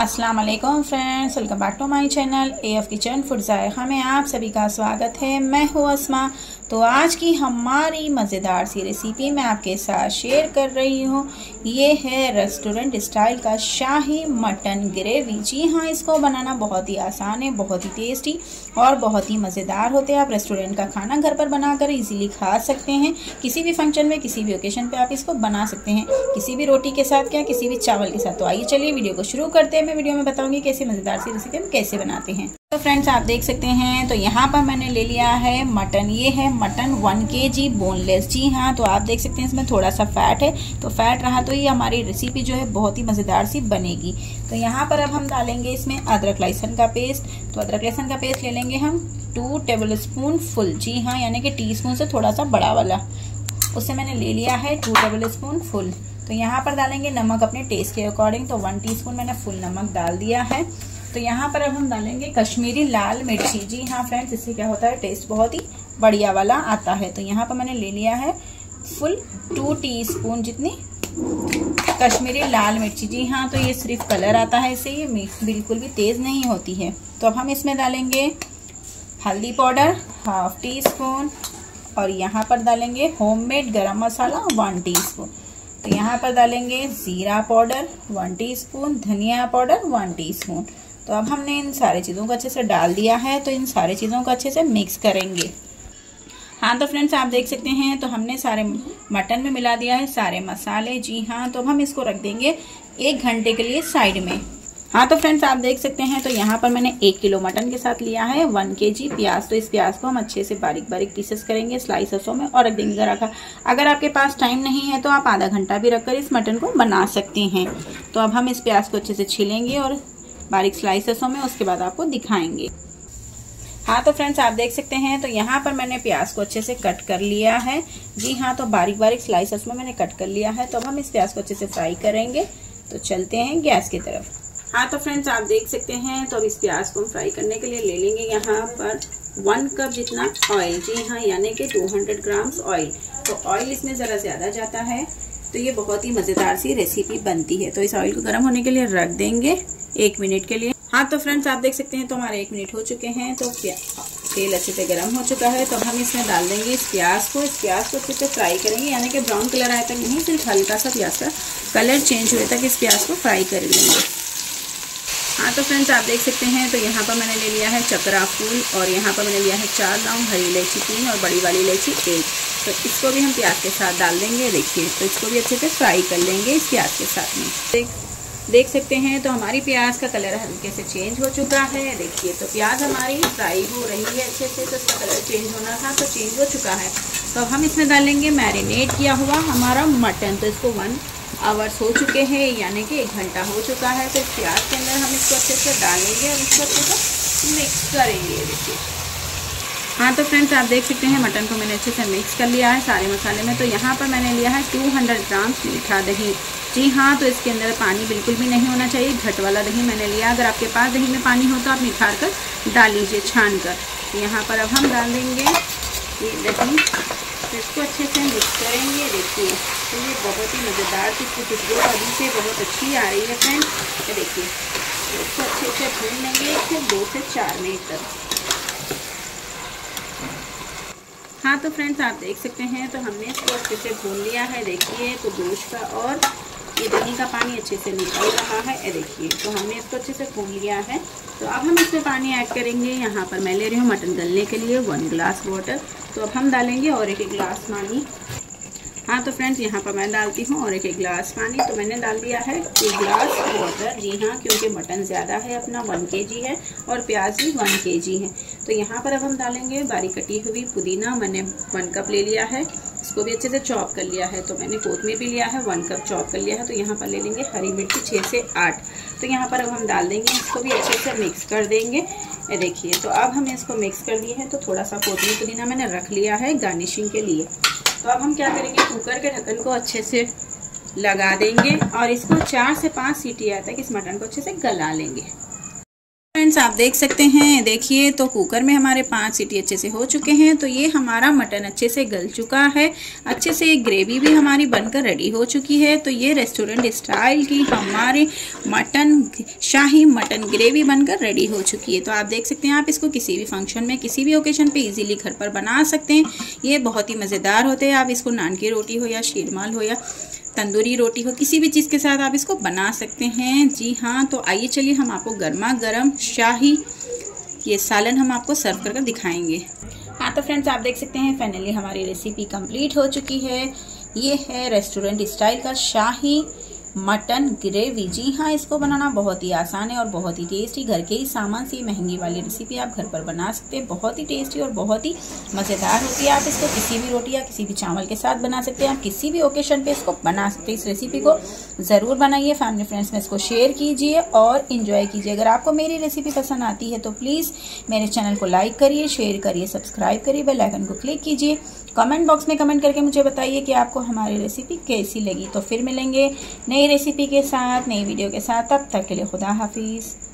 अस्सलाम वालेकुम friends, welcome back to my channel AF kitchen food जायका में आप सभी का स्वागत है। मैं हूँ अस्मा। तो आज की हमारी मज़ेदार सी रेसिपी मैं आपके साथ शेयर कर रही हूँ। ये है रेस्टोरेंट स्टाइल का शाही मटन ग्रेवी। जी हाँ, इसको बनाना बहुत ही आसान है, बहुत ही टेस्टी और बहुत ही मज़ेदार होते हैं। आप रेस्टोरेंट का खाना घर पर बनाकर इजीली खा सकते हैं। किसी भी फंक्शन में, किसी भी ओकेशन पे आप इसको बना सकते हैं, किसी भी रोटी के साथ, क्या किसी भी चावल के साथ। तो आइए चलिए वीडियो को शुरू करते हैं। मैं वीडियो में बताऊँगी कैसे मज़ेदार सी रेसिपी हम कैसे बनाते हैं। तो फ्रेंड्स आप देख सकते हैं, तो यहाँ पर मैंने ले लिया है मटन। ये है मटन 1 kg बोनलेस। जी हाँ, तो आप देख सकते हैं इसमें थोड़ा सा फैट है, तो फैट रहा तो ये हमारी रेसिपी जो है बहुत ही मज़ेदार सी बनेगी। तो यहाँ पर अब हम डालेंगे इसमें अदरक लहसुन का पेस्ट। तो अदरक लहसुन का पेस्ट ले लेंगे हम 2 टेबलस्पून फुल। जी हाँ, यानी कि टीस्पून से थोड़ा सा बड़ा वाला, उससे मैंने ले लिया है 2 टेबलस्पून फुल। तो यहाँ पर डालेंगे नमक अपने टेस्ट के अकॉर्डिंग। तो 1 टीस्पून मैंने फुल नमक डाल दिया है। तो यहाँ पर अब हम डालेंगे कश्मीरी लाल मिर्ची। जी हाँ फ्रेंड्स, इससे क्या होता है, टेस्ट बहुत ही बढ़िया वाला आता है। तो यहाँ पर मैंने ले लिया है फुल 2 टीस्पून जितनी कश्मीरी लाल मिर्ची। जी हाँ, तो ये सिर्फ कलर आता है, इससे ये बिल्कुल भी तेज़ नहीं होती है। तो अब हम इसमें डालेंगे हल्दी पाउडर 1/2 टीस्पून और यहाँ पर डालेंगे होममेड गरम मसाला 1 टीस्पून। तो यहाँ पर डालेंगे ज़ीरा पाउडर 1 टीस्पून, धनिया पाउडर 1 टीस्पून। तो अब हमने इन सारी चीज़ों को अच्छे से डाल दिया है। तो इन सारी चीज़ों को अच्छे से मिक्स करेंगे। हाँ, तो फ्रेंड्स आप देख सकते हैं, तो हमने सारे मटन में मिला दिया है सारे मसाले। जी हाँ, तो अब हम इसको रख देंगे 1 घंटे के लिए साइड में। हाँ, तो फ्रेंड्स आप देख सकते हैं, तो यहाँ पर मैंने 1 किलो मटन के साथ लिया है 1 kg प्याज। तो इस प्याज को हम अच्छे से बारीक बारीक पीसेस करेंगे स्लाइसों में और रख देंगे। अगर आपके पास टाइम नहीं है तो आप आधा घंटा भी रखकर इस मटन को बना सकते हैं। तो अब हम इस प्याज को अच्छे से छीलेंगे और बारीक स्लाइसेसों में, उसके बाद आपको दिखाएंगे। हाँ, तो फ्रेंड्स आप देख सकते हैं, तो यहाँ पर मैंने प्याज को अच्छे से कट कर लिया है। जी हाँ, तो बारीक बारीक स्लाइसेस में मैंने कट कर लिया है। तो अब हम इस प्याज को अच्छे से फ्राई करेंगे। तो चलते हैं गैस की तरफ। हाँ, तो फ्रेंड्स आप देख सकते हैं, तो अब इस प्याज को हम फ्राई करने के लिए ले लेंगे यहाँ पर 1 कप जितना ऑयल। जी हाँ, यानी कि 200 ग्राम्स ऑयल। तो ऑयल इसमें ज़रा ज़्यादा जाता है। तो ये बहुत ही मज़ेदार सी रेसिपी बनती है। तो इस ऑयल को गर्म होने के लिए रख देंगे 1 मिनट के लिए। हाँ, तो फ्रेंड्स आप देख सकते हैं, तो हमारे 1 मिनट हो चुके हैं। तो तेल अच्छे से गर्म हो चुका है। तो हम इसमें डाल देंगे इस प्याज को। इस प्याज को अच्छे से फ्राई करेंगे, यानी कि ब्राउन कलर आए तक नहीं, सिर्फ हल्का सा प्याज का कलर चेंज हुए तक इस प्याज को फ्राई कर लेंगे। हाँ, तो फ्रेंड्स आप देख सकते हैं, तो यहाँ पर मैंने ले लिया है चक्रा फूल और यहाँ पर मैंने लिया है 4 लौंग, हरी इलायची 3 और बड़ी वाली इलायची 1। तो इसको भी हम प्याज के साथ डाल देंगे। देखिए, तो इसको भी अच्छे से फ्राई कर लेंगे इस प्याज के साथ में। देख सकते हैं, तो हमारी प्याज का कलर हल्के से चेंज हो चुका है। देखिए, तो प्याज हमारी फ्राई हो रही है अच्छे से। तो इसका कलर चेंज होना था, तो चेंज हो चुका है। तो अब हम इसमें डालेंगे मैरिनेट किया हुआ हमारा मटन। तो इसको 1 आवर्स हो चुके हैं, यानी कि 1 घंटा हो चुका है। तो प्याज के अंदर हम इसको अच्छे से डालेंगे और इसको अच्छे से मिक्स करेंगे। देखिए, हाँ, तो फ्रेंड्स आप देख सकते हैं, मटन को मैंने अच्छे से मिक्स कर लिया है सारे मसाले में। तो यहाँ पर मैंने लिया है 200 ग्राम्स मीठा दही। जी हाँ, तो इसके अंदर पानी बिल्कुल भी नहीं होना चाहिए, घट वाला दही मैंने लिया। अगर आपके पास दही में पानी हो तो आप निखार कर डाल लीजिए, छान कर। यहाँ पर अब हम डाल देंगे ये दही। तो इसको अच्छे से मिक्स करेंगे। देखिए, तो ये बहुत ही मज़ेदार सी खुशबू अभी से बहुत अच्छी आ रही है फ्रेंड्स। तो देखिए, इसको अच्छे से भून लेंगे इसको 2 से 4 मिनट तक। हाँ, तो फ्रेंड्स आप देख सकते हैं, तो हमने इसको अच्छे से भून लिया है। देखिए, तो गोश्त का और ये दही का पानी अच्छे से निकल रहा है। ये देखिए, तो हमने इसको अच्छे से भून लिया है। तो अब हम इसमें पानी ऐड करेंगे। यहाँ पर मैं ले रही हूँ मटन गलने के लिए 1 गिलास वाटर। तो अब हम डालेंगे और 1 गिलास पानी। हाँ, तो फ्रेंड्स यहाँ पर मैं डालती हूँ और 1 गिलास पानी। तो मैंने डाल दिया है 2 गिलास वाटर। जी हाँ, क्योंकि मटन ज़्यादा है अपना, 1 kg है और प्याज भी 1 kg है। तो यहाँ पर अब हम डालेंगे बारीक कटी हुई पुदीना। मैंने 1 कप ले लिया है, इसको भी अच्छे से चॉप कर लिया है। तो मैंने कोतमीर भी लिया है 1 कप चॉप कर लिया है। तो यहाँ पर ले लेंगे हरी मिर्ची 6 से 8। तो यहाँ पर अब हम डाल देंगे, इसको भी अच्छे से मिक्स कर देंगे। ये देखिए, तो अब हमने इसको मिक्स कर दिए है। तो थोड़ा सा कोतमीर पुदीना मैंने रख लिया है गार्निशिंग के लिए। तो अब हम क्या करेंगे, कुकर के ढक्कन को अच्छे से लगा देंगे और इसको 4 से 5 सीटी आए तक इस मटन को अच्छे से गला लेंगे। फ्रेंड्स आप देख सकते हैं, देखिए तो कुकर में हमारे 5 सीटी अच्छे से हो चुके हैं। तो ये हमारा मटन अच्छे से गल चुका है, अच्छे से ग्रेवी भी हमारी बनकर रेडी हो चुकी है। तो ये रेस्टोरेंट स्टाइल की हमारी मटन शाही मटन ग्रेवी बनकर रेडी हो चुकी है। तो आप देख सकते हैं, आप इसको किसी भी फंक्शन में, किसी भी ओकेजन पे इजीली घर पर बना सकते हैं। ये बहुत ही मज़ेदार होते हैं। आप इसको नान की रोटी हो या शीरमाल हो या तंदूरी रोटी हो, किसी भी चीज़ के साथ आप इसको बना सकते हैं। जी हाँ, तो आइए चलिए हम आपको गर्मा गर्म शाही ये सालन हम आपको सर्व करके दिखाएंगे। हाँ तो फ्रेंड्स आप देख सकते हैं, फाइनली हमारी रेसिपी कंप्लीट हो चुकी है। ये है रेस्टोरेंट स्टाइल का शाही मटन ग्रेवी। जी हाँ, इसको बनाना बहुत ही आसान है और बहुत ही टेस्टी। घर के ही सामान से महंगी वाली रेसिपी आप घर पर बना सकते हैं। बहुत ही टेस्टी और बहुत ही मज़ेदार होती है। आप इसको किसी भी रोटी या किसी भी चावल के साथ बना सकते हैं। आप किसी भी ओकेशन पे इसको बना सकते हैं। इस रेसिपी को ज़रूर बनाइए, फैमिली फ्रेंड्स में इसको शेयर कीजिए और इन्जॉय कीजिए। अगर आपको मेरी रेसिपी पसंद आती है तो प्लीज़ मेरे चैनल को लाइक करिए, शेयर करिए, सब्सक्राइब करिए, बेल आइकन को क्लिक कीजिए। कमेंट बॉक्स में कमेंट करके मुझे बताइए कि आपको हमारी रेसिपी कैसी लगी। तो फिर मिलेंगे नई रेसिपी के साथ, नई वीडियो के साथ। तब तक के लिए खुदा हाफिज़।